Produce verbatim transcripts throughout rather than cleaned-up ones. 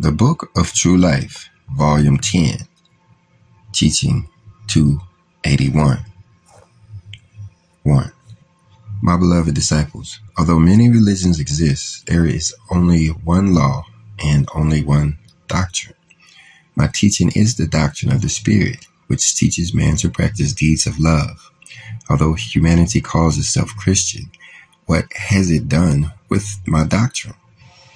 The Book of True Life, Volume ten, Teaching two eighty-one. one. My beloved disciples, although many religions exist, there is only one law and only one doctrine. My teaching is the doctrine of the Spirit, which teaches man to practice deeds of love. Although humanity calls itself Christian, what has it done with my doctrine?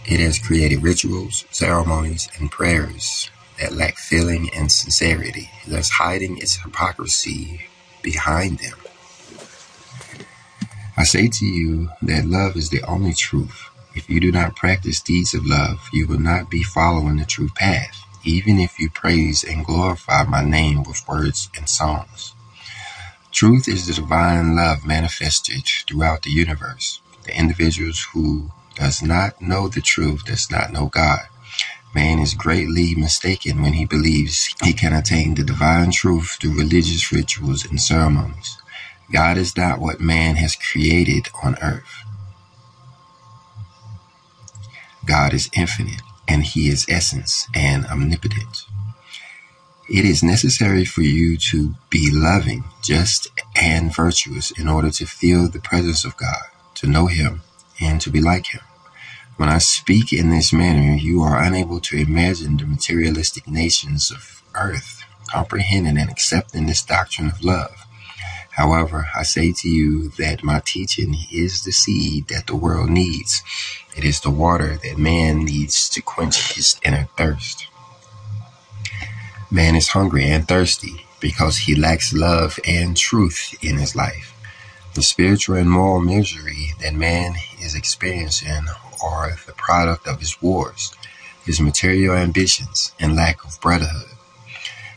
It has created rituals, ceremonies, and prayers that lack feeling and sincerity, thus hiding its hypocrisy behind them. I say to you that love is the only truth. If you do not practice deeds of love, you will not be following the true path, even if you praise and glorify my name with words and songs. Truth is the divine love manifested throughout the universe. The individuals who does not know the truth does not know God. Man is greatly mistaken when he believes he can attain the divine truth through religious rituals and ceremonies. God is not what man has created on earth. God is infinite, and he is essence and omnipotent. It is necessary for you to be loving, just, and virtuous in order to feel the presence of God, to know him, and to be like him. When I speak in this manner, you are unable to imagine the materialistic nations of earth comprehending and accepting this doctrine of love. However, I say to you that my teaching is the seed that the world needs. It is the water that man needs to quench his inner thirst. Man is hungry and thirsty because he lacks love and truth in his life. The spiritual and moral misery that man is experiencing are the product of his wars, his material ambitions, and lack of brotherhood.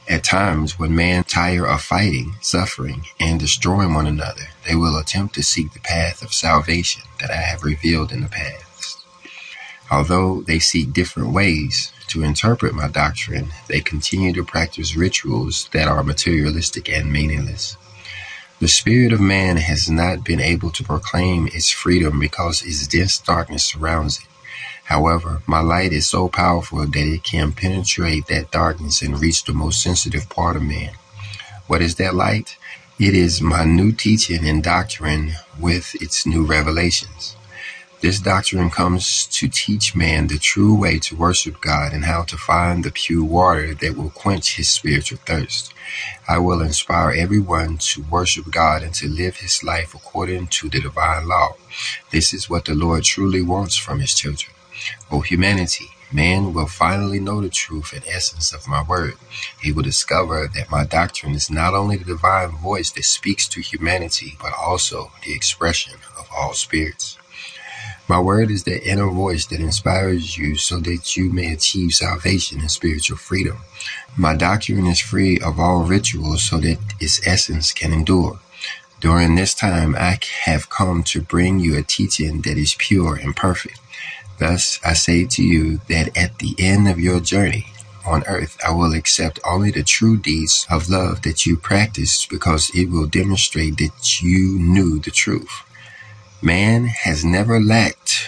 At times, when man tire of fighting, suffering, and destroying one another, they will attempt to seek the path of salvation that I have revealed in the past. Although they seek different ways to interpret my doctrine, they continue to practice rituals that are materialistic and meaningless. The spirit of man has not been able to proclaim its freedom because its dense darkness surrounds it. However, my light is so powerful that it can penetrate that darkness and reach the most sensitive part of man. What is that light? It is my new teaching and doctrine with its new revelations. This doctrine comes to teach man the true way to worship God and how to find the pure water that will quench his spiritual thirst. I will inspire everyone to worship God and to live his life according to the divine law. This is what the Lord truly wants from his children. O humanity, man will finally know the truth and essence of my word. He will discover that my doctrine is not only the divine voice that speaks to humanity, but also the expression of all spirits. My word is the inner voice that inspires you so that you may achieve salvation and spiritual freedom. My doctrine is free of all rituals so that its essence can endure. During this time, I have come to bring you a teaching that is pure and perfect. Thus, I say to you that at the end of your journey on earth, I will accept only the true deeds of love that you practice because it will demonstrate that you knew the truth. Man has never lacked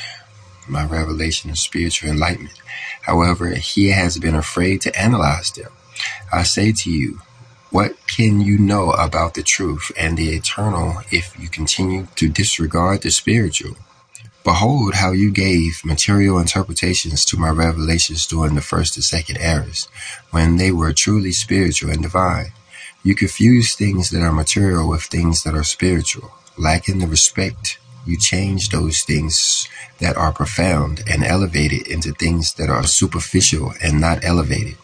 my revelation of spiritual enlightenment. However, he has been afraid to analyze them. I say to you, what can you know about the truth and the eternal if you continue to disregard the spiritual? Behold how you gave material interpretations to my revelations during the first and second eras, when they were truly spiritual and divine. You confuse things that are material with things that are spiritual, lacking the respect. You change those things that are profound and elevated into things that are superficial and not elevated.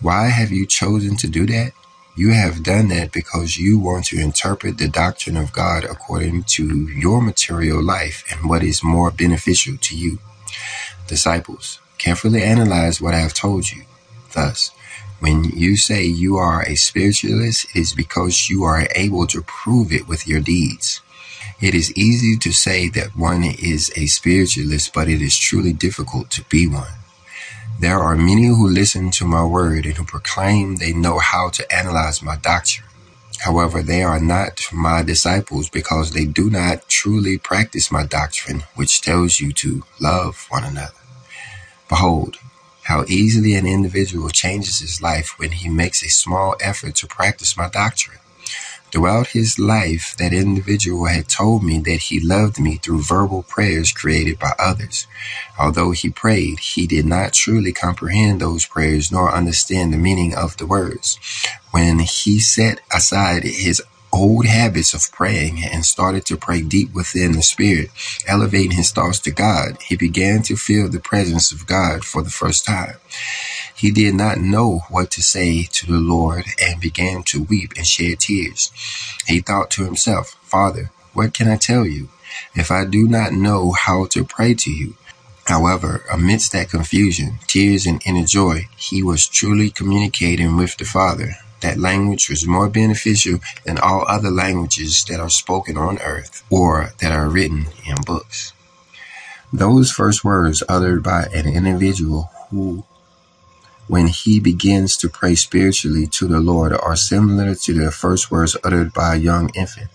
Why have you chosen to do that? You have done that because you want to interpret the doctrine of God according to your material life and what is more beneficial to you. Disciples, carefully analyze what I have told you. Thus, when you say you are a spiritualist, it is because you are able to prove it with your deeds. It is easy to say that one is a spiritualist, but it is truly difficult to be one. There are many who listen to my word and who proclaim they know how to analyze my doctrine. However, they are not my disciples because they do not truly practice my doctrine, which tells you to love one another. Behold, how easily an individual changes his life when he makes a small effort to practice my doctrine. Throughout his life, that individual had told me that he loved me through verbal prayers created by others. Although he prayed, he did not truly comprehend those prayers nor understand the meaning of the words. When he set aside his old habits of praying and started to pray deep within the Spirit, elevating his thoughts to God, he began to feel the presence of God for the first time. He did not know what to say to the Lord and began to weep and shed tears. He thought to himself, "Father, what can I tell you if I do not know how to pray to you?" However, amidst that confusion, tears, and inner joy, he was truly communicating with the Father. That language was more beneficial than all other languages that are spoken on earth or that are written in books. Those first words uttered by an individual who, when he begins to pray spiritually to the Lord, are similar to the first words uttered by a young infant,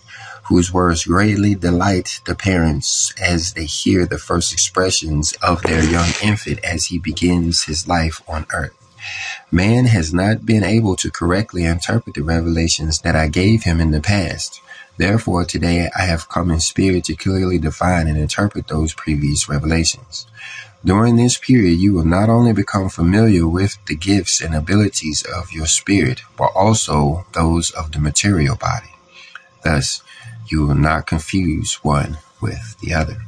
whose words greatly delight the parents as they hear the first expressions of their young infant as he begins his life on earth. Man has not been able to correctly interpret the revelations that I gave him in the past. Therefore, today I have come in spirit to clearly define and interpret those previous revelations. During this period, you will not only become familiar with the gifts and abilities of your spirit, but also those of the material body. Thus, you will not confuse one with the other.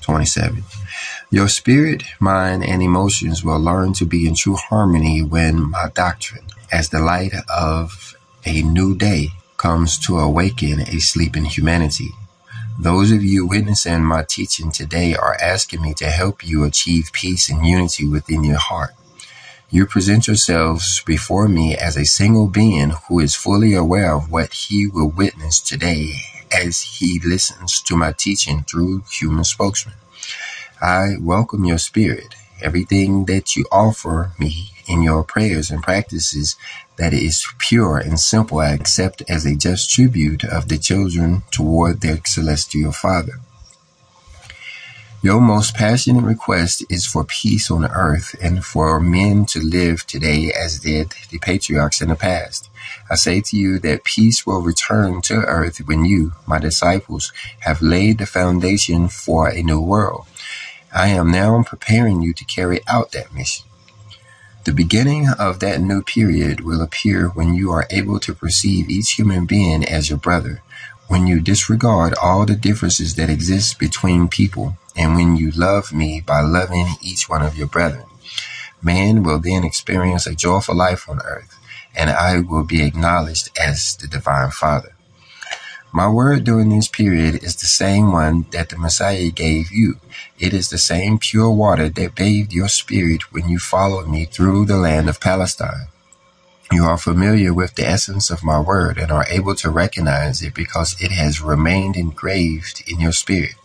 twenty-seven. Your spirit, mind, and emotions will learn to be in true harmony when my doctrine, as the light of a new day, comes to awaken a sleeping humanity. Those of you witnessing my teaching today are asking me to help you achieve peace and unity within your heart. You present yourselves before me as a single being who is fully aware of what he will witness today as he listens to my teaching through human spokesman. I welcome your spirit. Everything that you offer me in your prayers and practices that is pure and simple, I accept as a just tribute of the children toward their celestial Father. Your most passionate request is for peace on earth and for men to live today as did the patriarchs in the past. I say to you that peace will return to earth when you, my disciples, have laid the foundation for a new world. I am now preparing you to carry out that mission. The beginning of that new period will appear when you are able to perceive each human being as your brother, when you disregard all the differences that exist between people, and when you love me by loving each one of your brethren. Man will then experience a joyful life on earth, and I will be acknowledged as the Divine Father. My word during this period is the same one that the Messiah gave you. It is the same pure water that bathed your spirit when you followed me through the land of Palestine. You are familiar with the essence of my word and are able to recognize it because it has remained engraved in your spirit.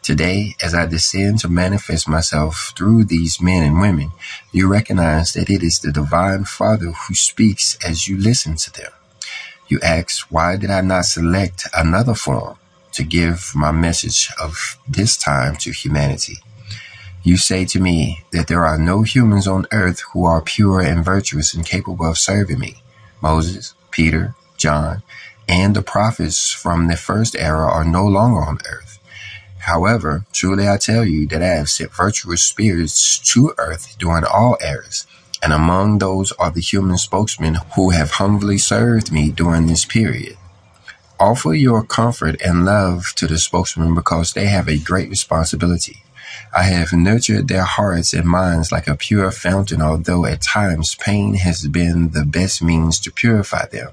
Today, as I descend to manifest myself through these men and women, you recognize that it is the Divine Father who speaks as you listen to them. You ask, why did I not select another form to give my message of this time to humanity? You say to me that there are no humans on earth who are pure and virtuous and capable of serving me. Moses, Peter, John, and the prophets from the first era are no longer on earth. However, truly I tell you that I have sent virtuous spirits to earth during all eras, and among those are the human spokesmen who have humbly served me during this period. Offer your comfort and love to the spokesmen because they have a great responsibility. I have nurtured their hearts and minds like a pure fountain, although at times pain has been the best means to purify them.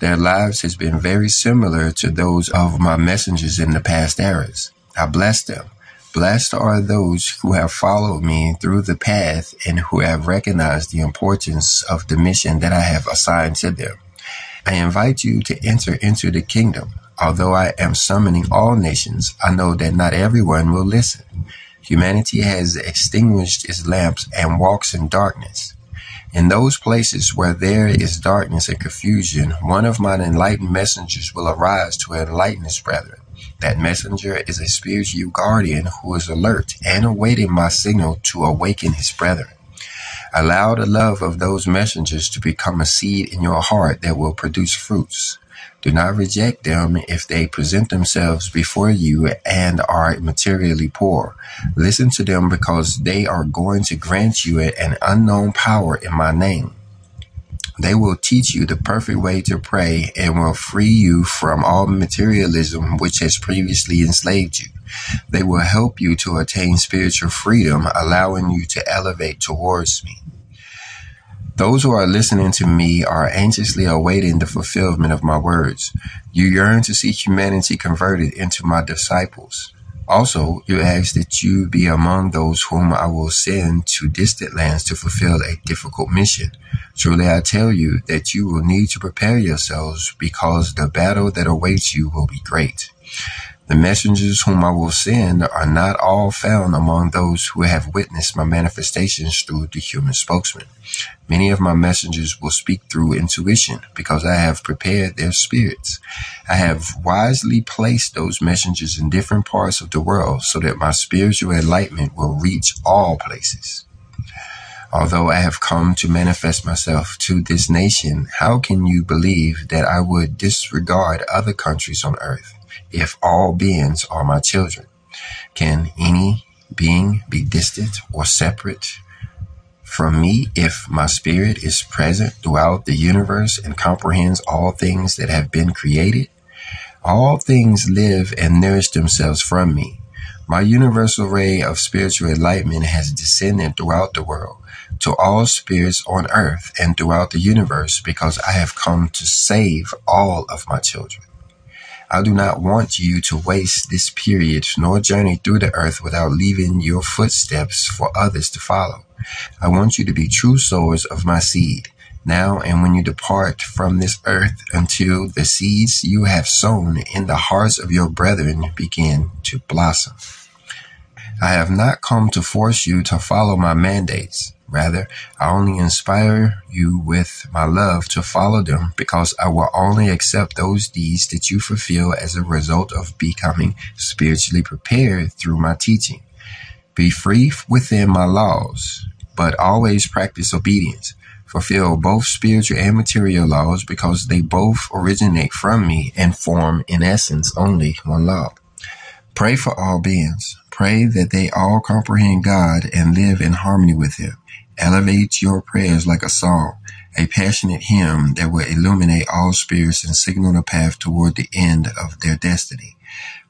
Their lives has been very similar to those of my messengers in the past eras. I bless them. Blessed are those who have followed me through the path and who have recognized the importance of the mission that I have assigned to them. I invite you to enter into the kingdom. Although I am summoning all nations, I know that not everyone will listen. Humanity has extinguished its lamps and walks in darkness. In those places where there is darkness and confusion, one of my enlightened messengers will arise to enlighten his brethren. That messenger is a spiritual guardian who is alert and awaiting my signal to awaken his brethren. Allow the love of those messengers to become a seed in your heart that will produce fruits. Do not reject them if they present themselves before you and are materially poor. Listen to them because they are going to grant you an unknown power in my name. They will teach you the perfect way to pray and will free you from all materialism which has previously enslaved you. They will help you to attain spiritual freedom, allowing you to elevate towards me. Those who are listening to me are anxiously awaiting the fulfillment of my words. You yearn to see humanity converted into my disciples. Also, you ask that you be among those whom I will send to distant lands to fulfill a difficult mission. Truly, I tell you that you will need to prepare yourselves because the battle that awaits you will be great. The messengers whom I will send are not all found among those who have witnessed my manifestations through the human spokesman. Many of my messengers will speak through intuition because I have prepared their spirits. I have wisely placed those messengers in different parts of the world so that my spiritual enlightenment will reach all places. Although I have come to manifest myself to this nation, how can you believe that I would disregard other countries on earth? If all beings are my children, can any being be distant or separate from me if my spirit is present throughout the universe and comprehends all things that have been created? All things live and nourish themselves from me. My universal ray of spiritual enlightenment has descended throughout the world, to all spirits on earth and throughout the universe, because I have come to save all of my children. I do not want you to waste this period nor journey through the earth without leaving your footsteps for others to follow. I want you to be true sowers of my seed, now and when you depart from this earth, until the seeds you have sown in the hearts of your brethren begin to blossom. I have not come to force you to follow my mandates. Rather, I only inspire you with my love to follow them, because I will only accept those deeds that you fulfill as a result of becoming spiritually prepared through my teaching. Be free within my laws, but always practice obedience. Fulfill both spiritual and material laws, because they both originate from me and form, in essence, only one law. Pray for all beings. Pray that they all comprehend God and live in harmony with Him. Elevate your prayers like a song, a passionate hymn that will illuminate all spirits and signal the path toward the end of their destiny.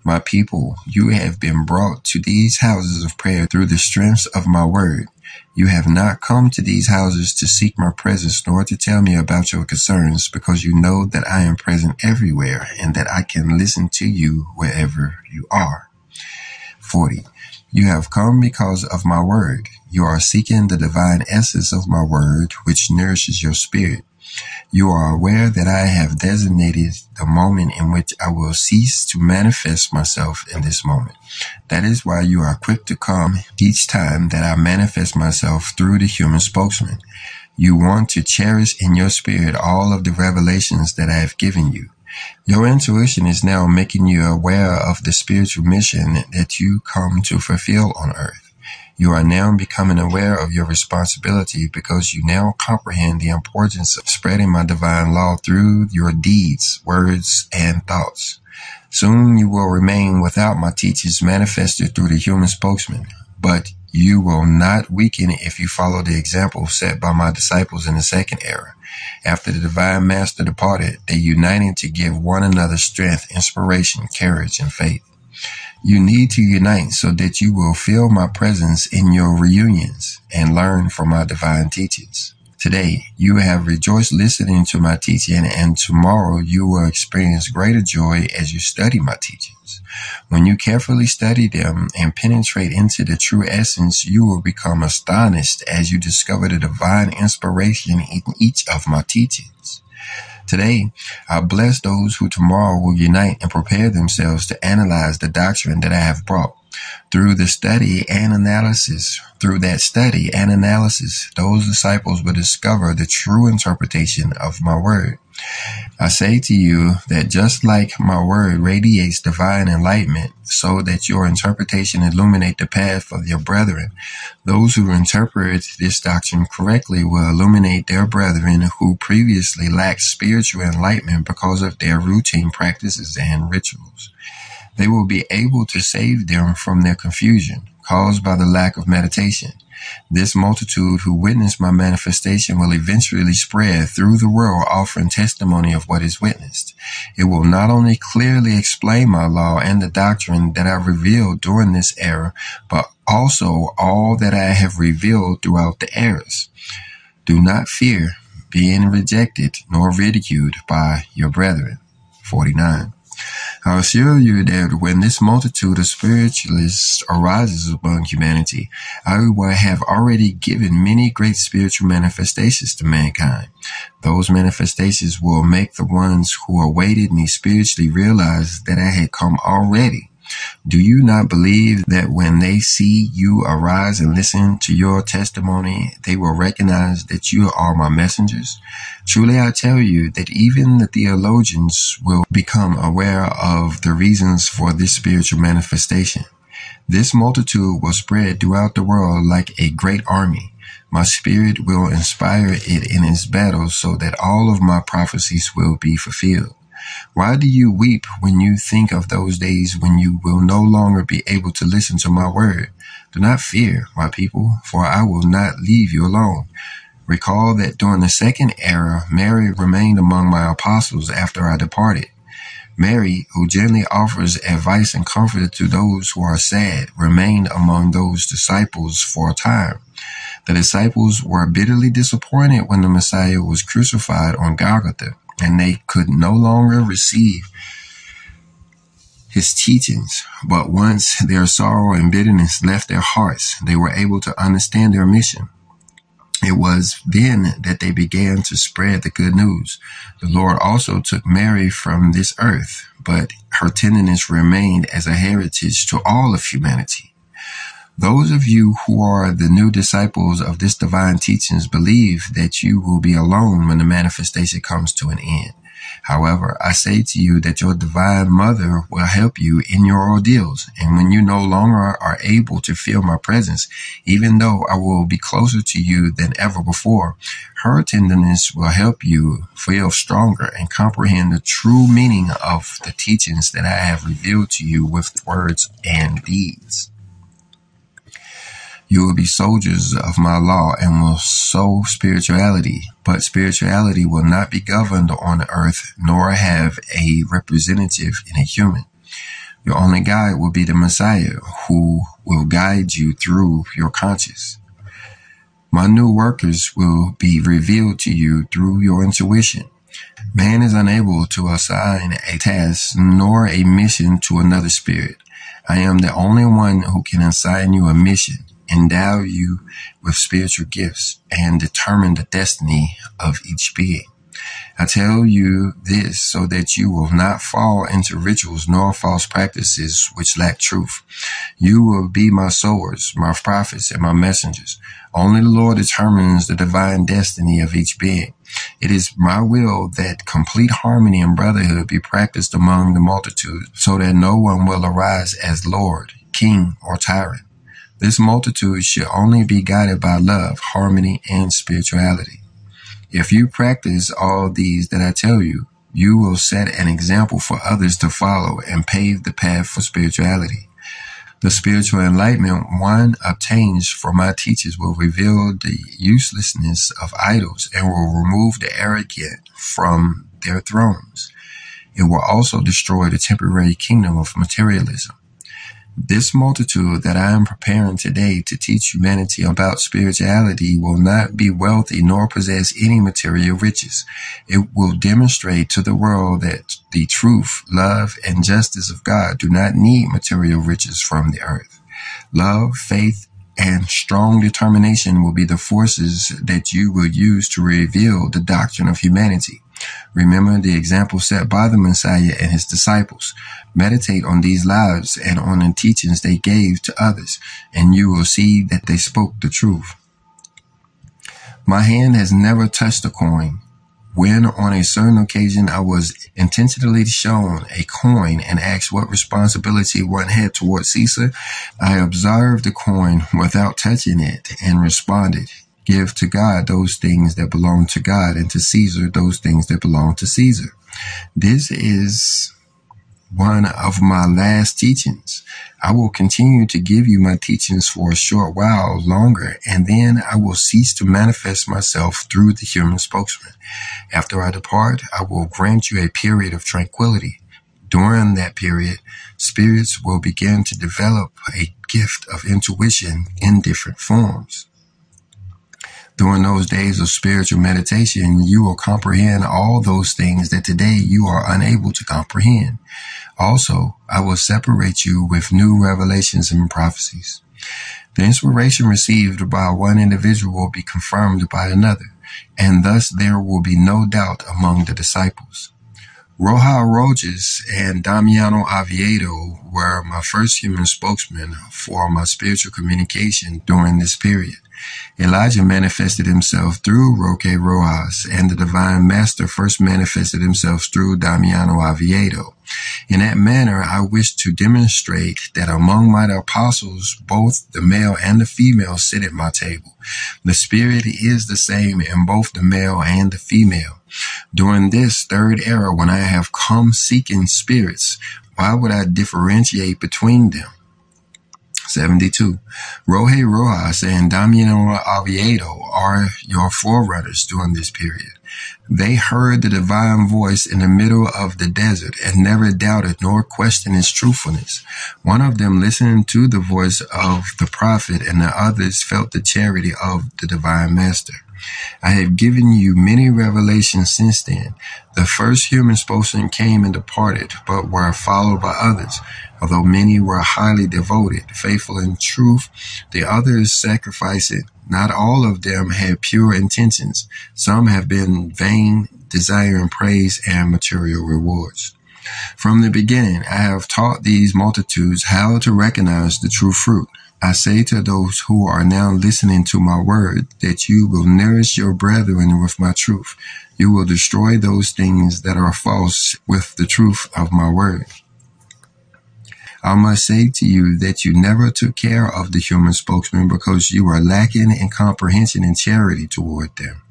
My people, you have been brought to these houses of prayer through the strength of my word. You have not come to these houses to seek my presence nor to tell me about your concerns, because you know that I am present everywhere and that I can listen to you wherever you are. forty. You have come because of my word. You are seeking the divine essence of my word, which nourishes your spirit. You are aware that I have designated the moment in which I will cease to manifest myself in this moment. That is why you are quick to come each time that I manifest myself through the human spokesman. You want to cherish in your spirit all of the revelations that I have given you. Your intuition is now making you aware of the spiritual mission that you come to fulfill on earth. You are now becoming aware of your responsibility, because you now comprehend the importance of spreading my divine law through your deeds, words, and thoughts. Soon you will remain without my teachings manifested through the human spokesman, but you will not weaken if you follow the example set by my disciples in the second era. After the divine master departed, they united to give one another strength, inspiration, courage, and faith. You need to unite so that you will feel my presence in your reunions and learn from my divine teachings. Today, you have rejoiced listening to my teaching, and tomorrow you will experience greater joy as you study my teachings. When you carefully study them and penetrate into the true essence, you will become astonished as you discover the divine inspiration in each of my teachings. Today, I bless those who tomorrow will unite and prepare themselves to analyze the doctrine that I have brought. Through the study and analysis, through that study and analysis, those disciples will discover the true interpretation of my word. I say to you that just like my word radiates divine enlightenment, so that your interpretation illuminate the path of your brethren. Those who interpret this doctrine correctly will illuminate their brethren who previously lacked spiritual enlightenment because of their routine practices and rituals. They will be able to save them from their confusion caused by the lack of meditation. This multitude who witnessed my manifestation will eventually spread through the world, offering testimony of what is witnessed. It will not only clearly explain my law and the doctrine that I revealed during this era, but also all that I have revealed throughout the eras. Do not fear being rejected nor ridiculed by your brethren. forty-nine. I assure you that when this multitude of spiritualists arises among humanity, I will have already given many great spiritual manifestations to mankind. Those manifestations will make the ones who awaited me spiritually realize that I had come already. Do you not believe that when they see you arise and listen to your testimony, they will recognize that you are my messengers? Truly I tell you that even the theologians will become aware of the reasons for this spiritual manifestation. This multitude will spread throughout the world like a great army. My spirit will inspire it in its battles so that all of my prophecies will be fulfilled. Why do you weep when you think of those days when you will no longer be able to listen to my word? Do not fear, my people, for I will not leave you alone. Recall that during the second era, Mary remained among my apostles after I departed. Mary, who gently offers advice and comfort to those who are sad, remained among those disciples for a time. The disciples were bitterly disappointed when the Messiah was crucified on Golgotha, and they could no longer receive his teachings. But once their sorrow and bitterness left their hearts, they were able to understand their mission. It was then that they began to spread the good news. The Lord also took Mary from this earth, but her tenderness remained as a heritage to all of humanity. Those of you who are the new disciples of this divine teachings believe that you will be alone when the manifestation comes to an end. However, I say to you that your divine mother will help you in your ordeals, and when you no longer are able to feel my presence, even though I will be closer to you than ever before, her tenderness will help you feel stronger and comprehend the true meaning of the teachings that I have revealed to you with words and deeds. You will be soldiers of my law and will sow spirituality, but spirituality will not be governed on earth nor have a representative in a human. Your only guide will be the Messiah, who will guide you through your conscience. My new workers will be revealed to you through your intuition. Man is unable to assign a task nor a mission to another spirit. I am the only one who can assign you a mission, endow you with spiritual gifts, and determine the destiny of each being. I tell you this so that you will not fall into rituals nor false practices which lack truth. You will be my sowers, my prophets, and my messengers. Only the Lord determines the divine destiny of each being. It is my will that complete harmony and brotherhood be practiced among the multitude so that no one will arise as Lord, King, or tyrant. This multitude should only be guided by love, harmony, and spirituality. If you practice all these that I tell you, you will set an example for others to follow and pave the path for spirituality. The spiritual enlightenment one obtains from my teachers will reveal the uselessness of idols and will remove the arrogant from their thrones. It will also destroy the temporary kingdom of materialism. This multitude that I am preparing today to teach humanity about spirituality will not be wealthy nor possess any material riches. It will demonstrate to the world that the truth, love, and justice of God do not need material riches from the earth. Love, faith, and strong determination will be the forces that you will use to reveal the doctrine of humanity. Remember the example set by the Messiah and his disciples. Meditate on these lives and on the teachings they gave to others, and you will see that they spoke the truth. My hand has never touched a coin. When on a certain occasion I was intentionally shown a coin and asked what responsibility one had towards Caesar, I observed the coin without touching it and responded, "Give to God those things that belong to God, and to Caesar those things that belong to Caesar." This is one of my last teachings. I will continue to give you my teachings for a short while longer, and then I will cease to manifest myself through the human spokesman. After I depart, I will grant you a period of tranquility. During that period, spirits will begin to develop a gift of intuition in different forms. During those days of spiritual meditation, you will comprehend all those things that today you are unable to comprehend. Also, I will separate you with new revelations and prophecies. The inspiration received by one individual will be confirmed by another, and thus there will be no doubt among the disciples. Roque Rojas and Damiana Oviedo were my first human spokesmen for my spiritual communication during this period. Elijah manifested himself through Roque Rojas, and the Divine Master first manifested himself through Damiana Oviedo. In that manner, I wish to demonstrate that among my apostles, both the male and the female sit at my table. The spirit is the same in both the male and the female. During this third era, when I have come seeking spirits, why would I differentiate between them? seventy-two. Roque Rojas and Damiana Oviedo are your forerunners during this period. They heard the divine voice in the middle of the desert and never doubted nor questioned its truthfulness. One of them listened to the voice of the prophet, and the others felt the charity of the divine master. I have given you many revelations since then. The first human spokesman came and departed, but were followed by others. Although many were highly devoted, faithful in truth, the others sacrificed it. Not all of them had pure intentions. Some have been vain, desiring praise and material rewards. From the beginning, I have taught these multitudes how to recognize the true fruit. I say to those who are now listening to my word that you will nourish your brethren with my truth. You will destroy those things that are false with the truth of my word. I must say to you that you never took care of the human spokesman because you are lacking in comprehension and charity toward them.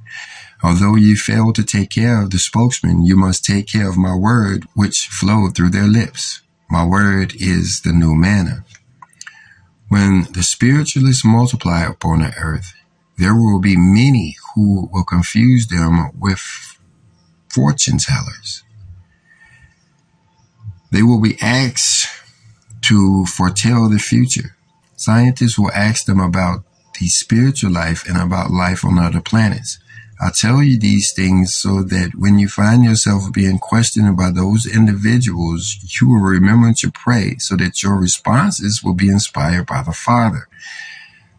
Although you failed to take care of the spokesman, you must take care of my word, which flowed through their lips. My word is the new manna. When the spiritualists multiply upon the earth, there will be many who will confuse them with fortune tellers. They will be asked to foretell the future. Scientists will ask them about the spiritual life and about life on other planets. I tell you these things so that when you find yourself being questioned by those individuals, you will remember to pray so that your responses will be inspired by the Father.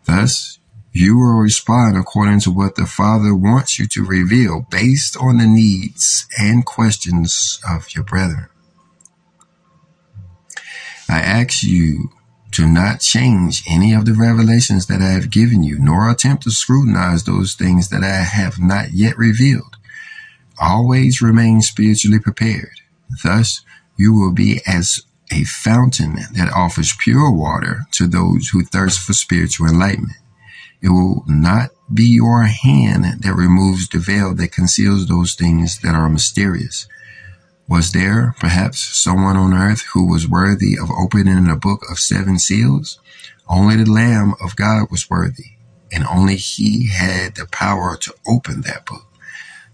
Thus, you will respond according to what the Father wants you to reveal based on the needs and questions of your brethren. I ask you to not change any of the revelations that I have given you, nor attempt to scrutinize those things that I have not yet revealed. Always remain spiritually prepared. Thus, you will be as a fountain that offers pure water to those who thirst for spiritual enlightenment. It will not be your hand that removes the veil that conceals those things that are mysterious. Was there, perhaps, someone on earth who was worthy of opening the book of seven seals? Only the Lamb of God was worthy, and only he had the power to open that book.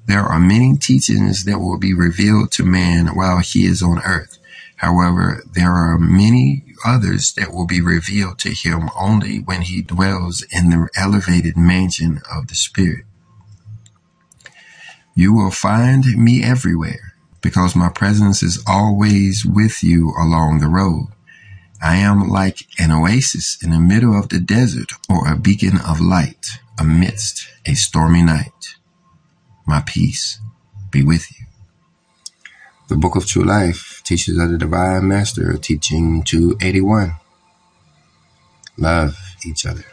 There are many teachings that will be revealed to man while he is on earth. However, there are many others that will be revealed to him only when he dwells in the elevated mansion of the Spirit. You will find me everywhere, because my presence is always with you along the road. I am like an oasis in the middle of the desert, or a beacon of light amidst a stormy night. My peace be with you. The Book of True Life teaches of the Divine Master, teaching two eighty-one. Love each other.